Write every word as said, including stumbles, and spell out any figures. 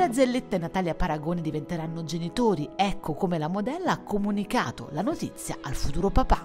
Andrea Zelletta e Natalia Paragoni diventeranno genitori, ecco come la modella ha comunicato la notizia al futuro papà.